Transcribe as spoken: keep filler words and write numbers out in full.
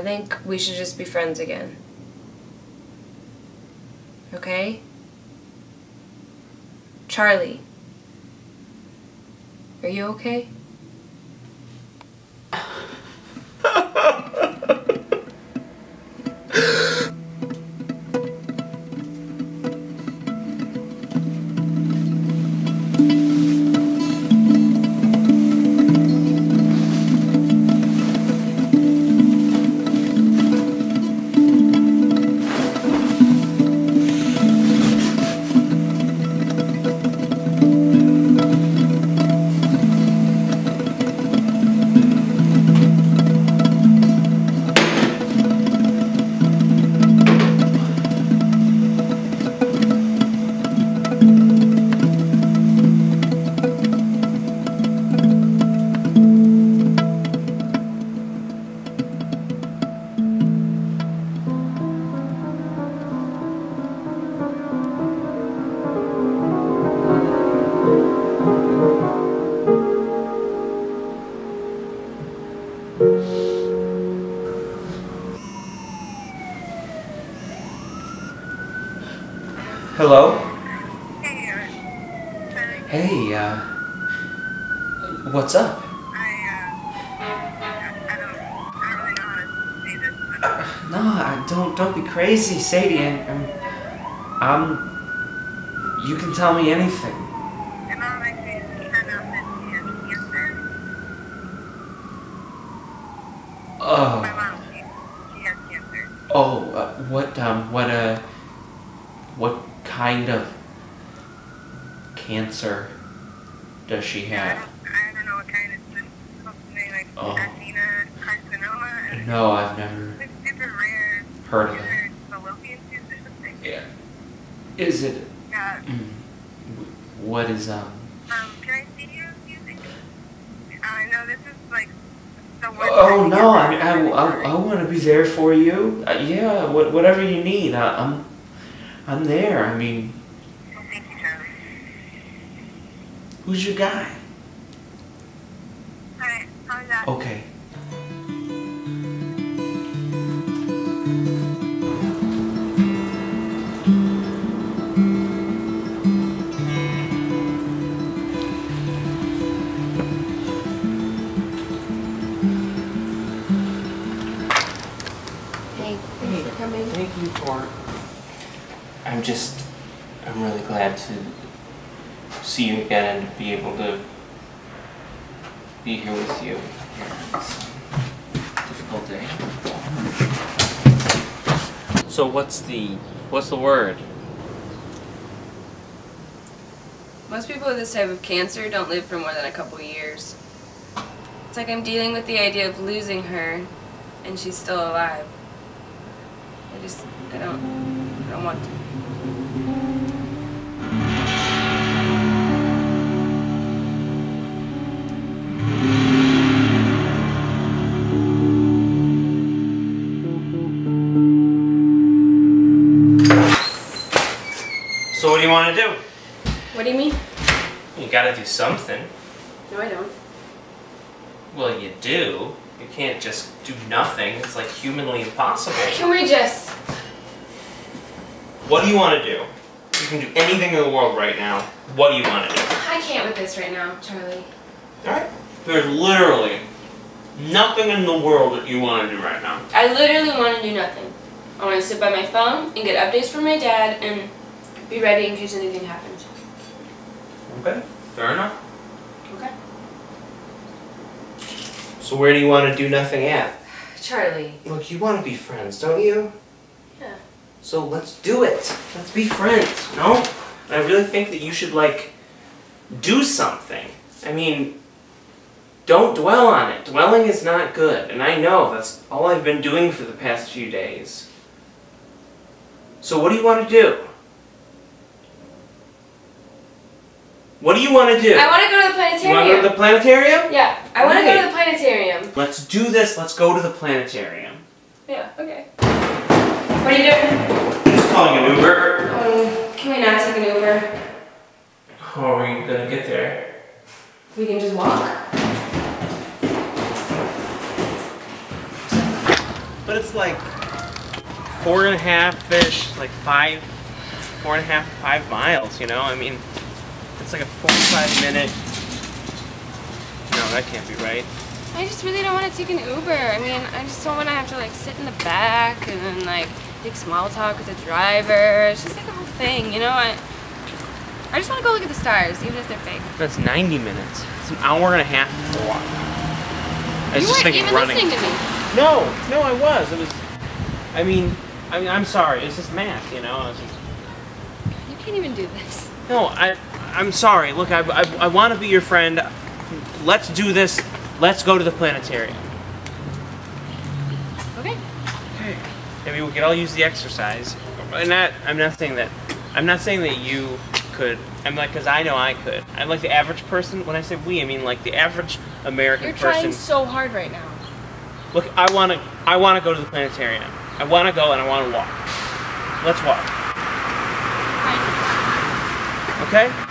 I think we should just be friends again. Okay? Charlie, are you okay? Hello? Hey, Eric. Hey. Hey, uh... what's up? I, uh... I don't... I don't really know how to say this, but... Uh, no, I don't... Don't be crazy, Sadie. I'm... I'm... You can tell me anything. And all I say is kind of messy and cancer. Oh. My mom, she, she has cancer. Oh, uh, what, um, what, uh... what kind of cancer does she have? I don't, I don't know what kind. It's supposed to be like oh. Athena carcinoma. No, I've never. It's super rare. Heard of it. Fallopian tubes or something. Yeah. Is it? Yeah. What is um? Um, can I see you? Do you think? I know this is like the one. Oh no! I mean, I I, I want to be there for you. Uh, yeah. What whatever you need. I, I'm. I'm there, I mean... Well, thank you, Charlie. Who's your guy? Alright, how's that? Okay. Hey, thanks hey, for coming. Thank you for... I'm just, I'm really glad to see you again and be able to be here with you. It's a difficult day. So what's the, what's the word? Most people with this type of cancer don't live for more than a couple years. It's like I'm dealing with the idea of losing her and she's still alive. I just, I don't, I don't want to. So what do you want to do? What do you mean? You gotta do something. No, I don't. Well, you do. You can't just do nothing. It's like humanly impossible. Can we just... What do you want to do? You can do anything in the world right now. What do you want to do? I can't with this right now, Charlie. Alright. There's literally nothing in the world that you want to do right now. I literally want to do nothing. I want to sit by my phone and get updates from my dad and... be ready in case anything happens. Okay, fair enough. Okay. So where do you want to do nothing at? Charlie. Look, you want to be friends, don't you? Yeah. So let's do it. Let's be friends, you know? And I really think that you should, like, do something. I mean, don't dwell on it. Dwelling is not good, and I know that's all I've been doing for the past few days. So what do you want to do? What do you want to do? I want to go to the planetarium. You want to go to the planetarium? Yeah. I want to go to the planetarium. Let's do this. Let's go to the planetarium. Yeah, okay. What are you doing? I'm just calling an Uber. Um, can we not take an Uber? How are we going to get there? We can just walk. but it's like four and a half-ish, like five, four and a half, five miles, you know? I mean, it's like a forty-five minute, no, that can't be right. I just really don't want to take an Uber. I mean, I just don't want to have to like sit in the back and then like make small talk with the driver. It's just like a whole thing, you know? I, I just want to go look at the stars, even if they're fake. That's ninety minutes. It's an hour and a half to walk. I was you just weren't even running. Listening to me. No, no, I was. It was. I mean, I mean, I'm sorry. It's just math, you know. I was just... You can't even do this. No, I, I'm sorry. Look, I, I, I want to be your friend. Let's do this. Let's go to the planetarium. Okay. Okay. Maybe we could all use the exercise. And not, I'm not saying that. I'm not saying that you. Could. I'm like, because I know I could. I'm like the average person. When I say we, I mean like the average American person. You're trying person. so hard right now. Look, I want to I want to go to the planetarium. I want to go and I want to walk. Let's walk. Fine. Okay?